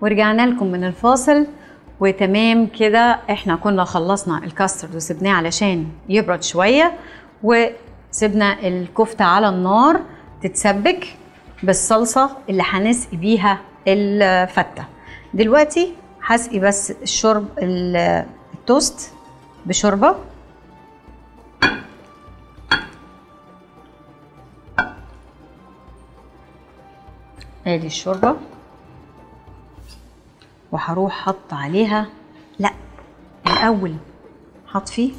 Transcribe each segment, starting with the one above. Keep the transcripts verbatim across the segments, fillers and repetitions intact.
ورجعنا لكم من الفاصل. وتمام كده احنا كنا خلصنا الكاسترد وسبناه علشان يبرد شوية، وسبنا الكفتة على النار تتسبك بالصلصة اللي هنسقي بيها الفتة. دلوقتي هسقي بس الشرب التوست بشوربة، ادي الشوربة، وهروح حط عليها، لا الاول هطفي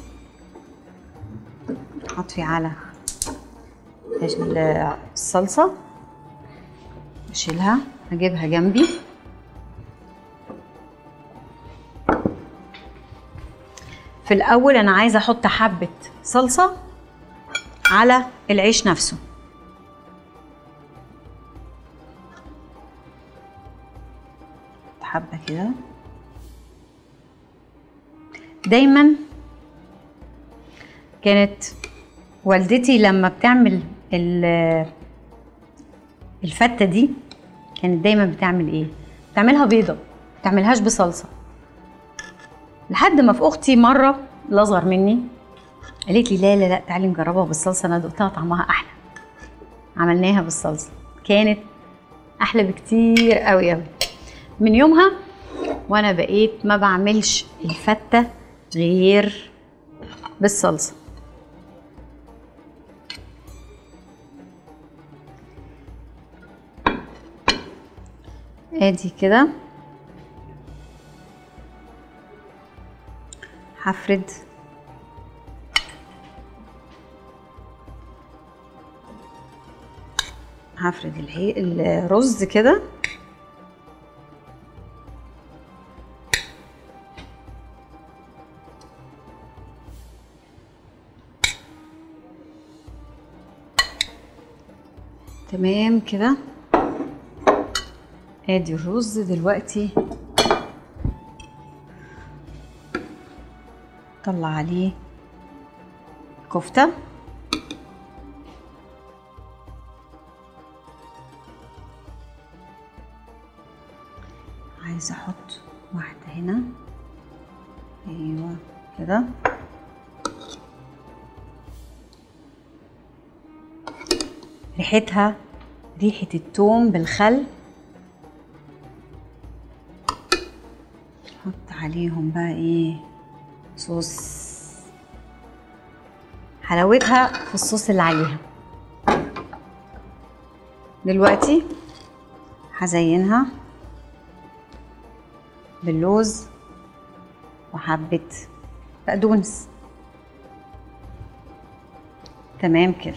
هطفي على الصلصة، اشيلها هجيبها جنبي. في الاول انا عايزة احط حبة صلصة على العيش نفسه، حبة كده. دايما كانت والدتي لما بتعمل الفتة دي كانت دايما بتعمل ايه؟ بتعملها بيضة، بتعملهاش بصلصة. لحد ما في اختي مرة اللي اصغر مني قالت لي لا لا لا تعالي نجربها بالصلصة، انا دقتها طعمها احلى. عملناها بالصلصة كانت احلى بكتير قوي قوي. من يومها وانا بقيت ما بعملش الفتة غير بالصلصة. ادي كده هفرد هفرد الرز كده، تمام كده. ادي الرز دلوقتي طلع عليه كفتة، عايزة احط واحدة هنا، ايوه كده. ريحتها ريحة التوم بالخل، نحط عليهم بقى ايه؟ صوص. حلاوتها في الصوص اللي عليها. دلوقتي هزينها باللوز وحبة بقدونس، تمام كده.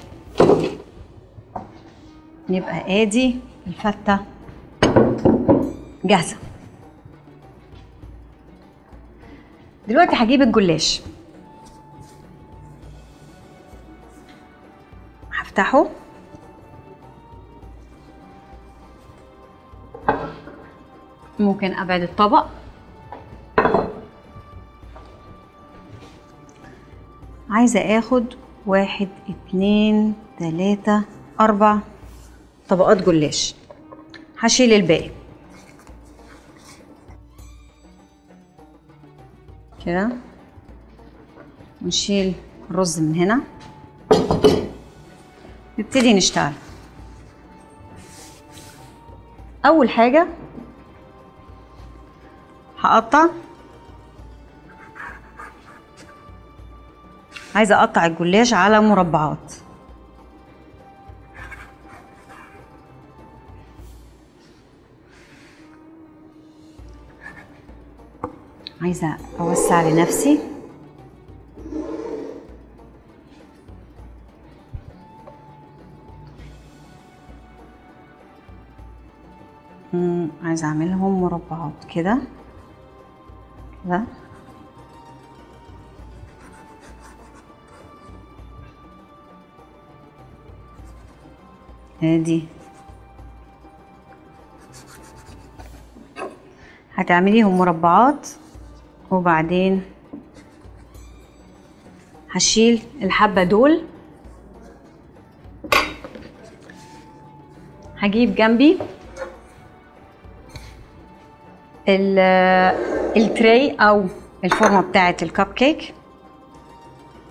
يبقى ادي الفتة جاهزة. دلوقتي هجيب الجلاش، هفتحه ممكن ابعد الطبق عايزة اخد واحد اتنين تلاتة اربع طبقات جلاش، هشيل الباقي كده، ونشيل الرز من هنا. نبتدي نشتغل. اول حاجة هقطع، عايزة اقطع الجلاش على مربعات، عايزة أوسع لنفسي. امم عايزة أعملهم مربعات كده كده. ادي هتعمليهم مربعات، وبعدين هشيل الحبة دول. هجيب جنبي التري او الفورمه بتاعه الكب كيك.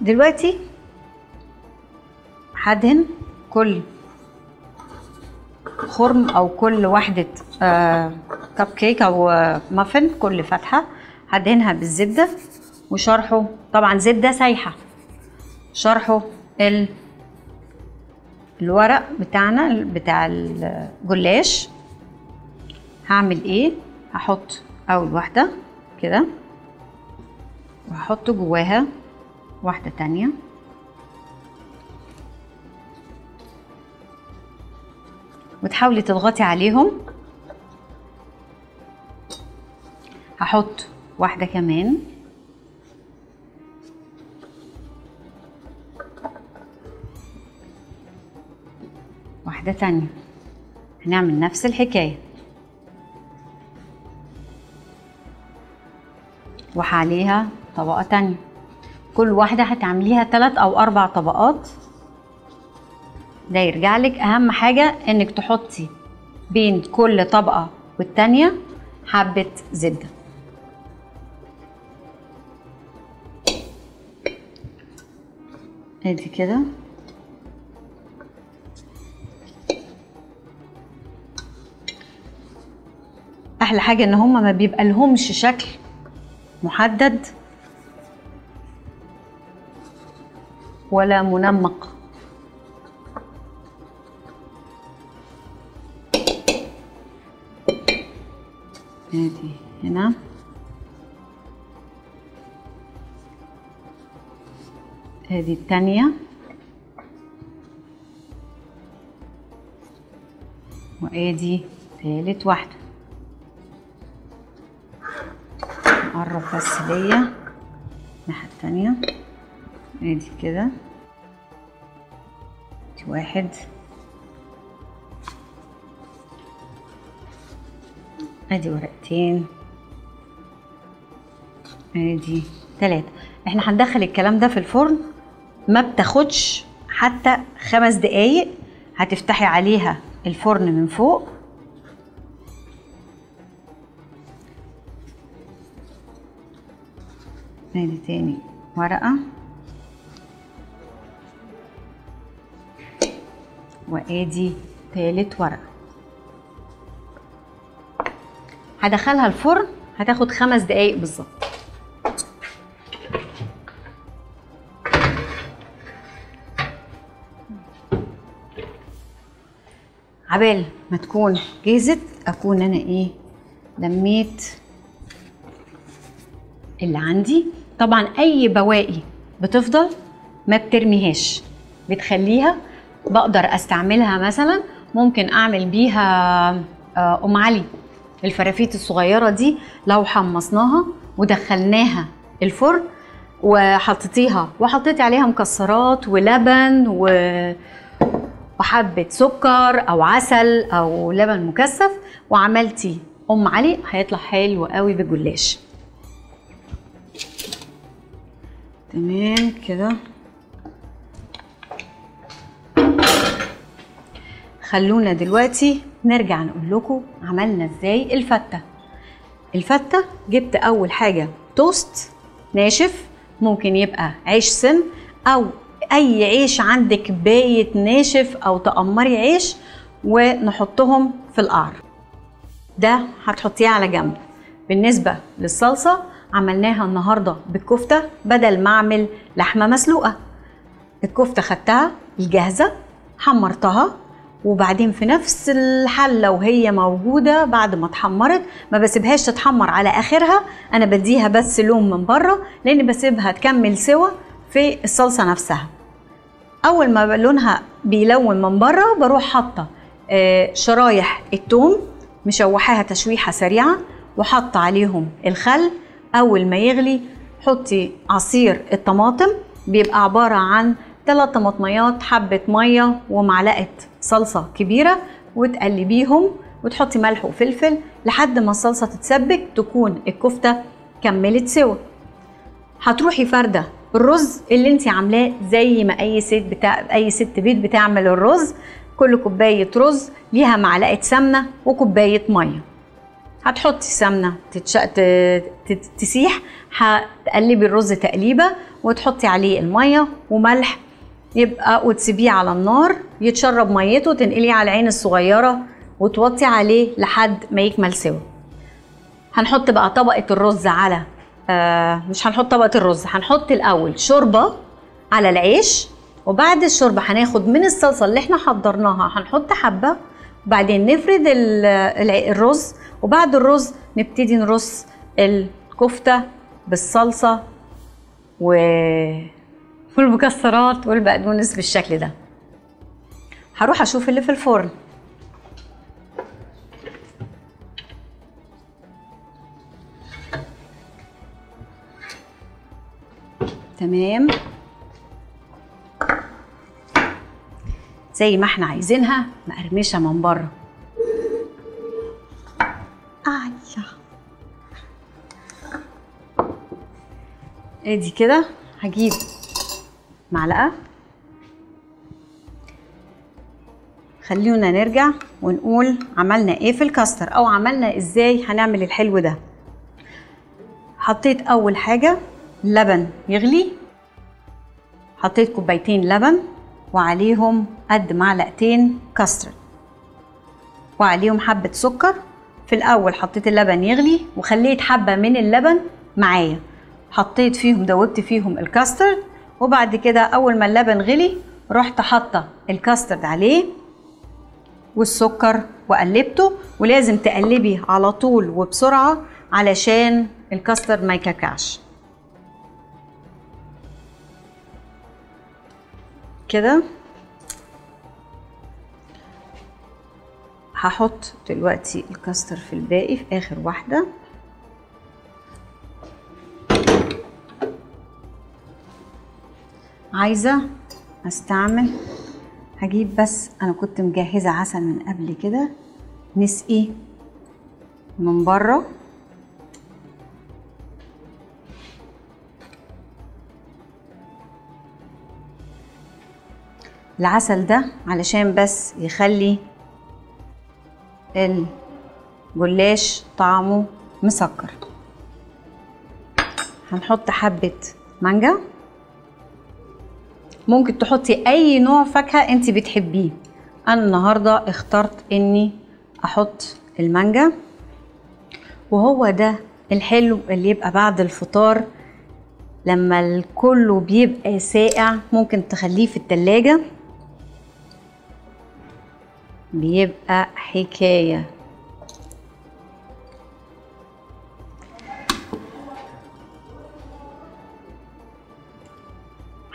دلوقتي هدهن كل خرم او كل وحده كب كيك او مافن، كل فتحه هدهنها بالزبده وشرحه طبعا زبده سايحه، شرحه ال الورق بتاعنا بتاع الجلاش. هعمل ايه؟ هحط اول واحده كده وهحط جواها واحده تانية وتحاولي تضغطي عليهم. هحط واحده كمان واحده تانية، هنعمل نفس الحكايه وحاليها طبقة تانية. كل واحدة هتعمليها ثلاث أو أربع طبقات. ده يرجع لك أهم حاجة إنك تحطي بين كل طبقة والتانية حبة زبدة. ادي كده أحلى حاجة إن هما ما بيبقى لهمش شكل محدد ولا منمق. ادي هنا ادي الثانية وادي ثالث واحدة. نقرب بس ليا الناحية التانية. ادي كده ادي واحد ادي ورقتين ادي تلاتة. احنا هندخل الكلام ده في الفرن، ما بتاخدش حتى خمس دقايق. هتفتحي عليها الفرن من فوق ادي تاني ورقة وادي تالت ورقة. هدخلها الفرن هتاخد خمس دقايق بالظبط. عبال ما تكون جاهزة اكون انا ايه لميت اللي عندي. طبعا اي بواقي بتفضل ما بترميهاش، بتخليها بقدر استعملها. مثلا ممكن اعمل بيها ام علي الفرافيت الصغيره دي، لو حمصناها ودخلناها الفرن وحطيتيها وحطيتي عليها مكسرات ولبن وحبه سكر او عسل او لبن مكثف وعملتي ام علي، هيطلع حلو قوي بالجلاش. تمام كده، خلونا دلوقتي نرجع نقول لكم عملنا ازاي الفته. الفته جبت اول حاجه توست ناشف، ممكن يبقى عيش سن او اي عيش عندك بايت ناشف او تقمري عيش، ونحطهم في القعر. ده هتحطيه على جنب. بالنسبه للصلصه عملناها النهارده بالكفته بدل ما اعمل لحمه مسلوقه. الكفته خدتها الجاهزه حمرتها، وبعدين في نفس الحله وهي موجوده بعد ما اتحمرت ما بسيبهاش تتحمر على اخرها، انا بديها بس لون من بره لان بسيبها تكمل سوا في الصلصه نفسها. اول ما لونها بيلون من بره بروح حاطه شرايح الثوم مشوحاها تشويحه سريعه وحاطه عليهم الخل. اول ما يغلي حطي عصير الطماطم، بيبقى عباره عن ثلاث طماطميات حبه ميه ومعلقه صلصه كبيره، وتقلبيهم وتحطي ملح وفلفل لحد ما الصلصه تتسبك تكون الكفته كملت سوا. هتروحي فرده الرز اللي انت عاملاه زي ما اي ست بتاع اي ست بيت بتعمل الرز. كل كوبايه رز ليها معلقه سمنه وكوبايه ميه. هتحطي سمنه تتشق تسيح، هتقلبي الرز تقليبه وتحطي عليه الميه وملح، يبقى وتسيبيه على النار يتشرب ميته، تنقليه على العين الصغيره وتوطي عليه لحد ما يكمل سوا. هنحط بقى طبقه الرز على آه مش هنحط طبقه الرز، هنحط الاول شوربه على العيش، وبعد الشوربه هناخد من الصلصه اللي احنا حضرناها هنحط حبه، وبعدين نفرد الرز، وبعد الرز نبتدي نرص الكفته بالصلصه والمكسرات والبقدونس بالشكل ده. هروح اشوف اللي في الفرن. تمام زي ما احنا عايزينها، مقرمشه من بره. ايوه ادي كده. هجيب معلقه، خليونا نرجع ونقول عملنا ايه في الكاستر او عملنا ازاي هنعمل الحلو ده. حطيت اول حاجه لبن يغلي، حطيت كوبايتين لبن وعليهم قد معلقتين كاسترد وعليهم حبة سكر. في الأول حطيت اللبن يغلي وخليت حبة من اللبن معايا، حطيت فيهم دوبت فيهم الكاسترد، وبعد كده أول ما اللبن غلي رحت حاطة الكاسترد عليه والسكر وقلبته، ولازم تقلبي على طول وبسرعة علشان الكاسترد ما يكلكعش كده. هحط دلوقتي الكاستر في الباقي في اخر واحده. عايزه استعمل، هجيب بس انا كنت مجهزه عسل من قبل كده نسقي من بره. العسل ده علشان بس يخلي الجلاش طعمه مسكر. هنحط حبة مانجا، ممكن تحطي اي نوع فاكهة انت بتحبيه، انا النهاردة اخترت اني احط المانجا، وهو ده الحلو اللي يبقى بعد الفطار لما الكل بيبقى ساقع. ممكن تخليه في التلاجة بيبقى حكاية.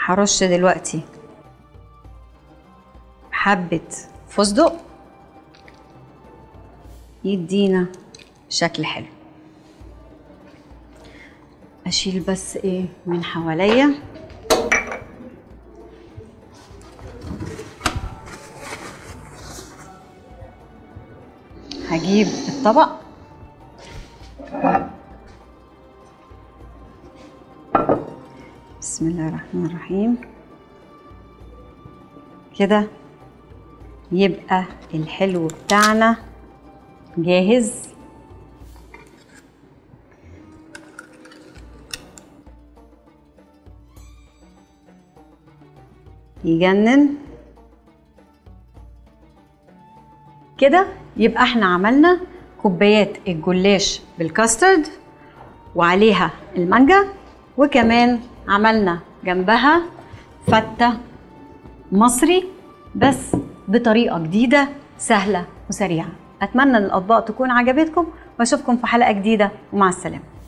هرش دلوقتي حبة فستق يدينا شكل حلو. اشيل بس ايه من حواليا. هجيب الطبق بسم الله الرحمن الرحيم كده، يبقى الحلو بتاعنا جاهز. يجنن كده. يبقى احنا عملنا كوبايات الجلاش بالكاسترد وعليها المانجا، وكمان عملنا جنبها فتة مصري بس بطريقة جديدة سهلة وسريعة. اتمنى ان الاطباق تكون عجبتكم، واشوفكم في حلقة جديدة، ومع السلامة.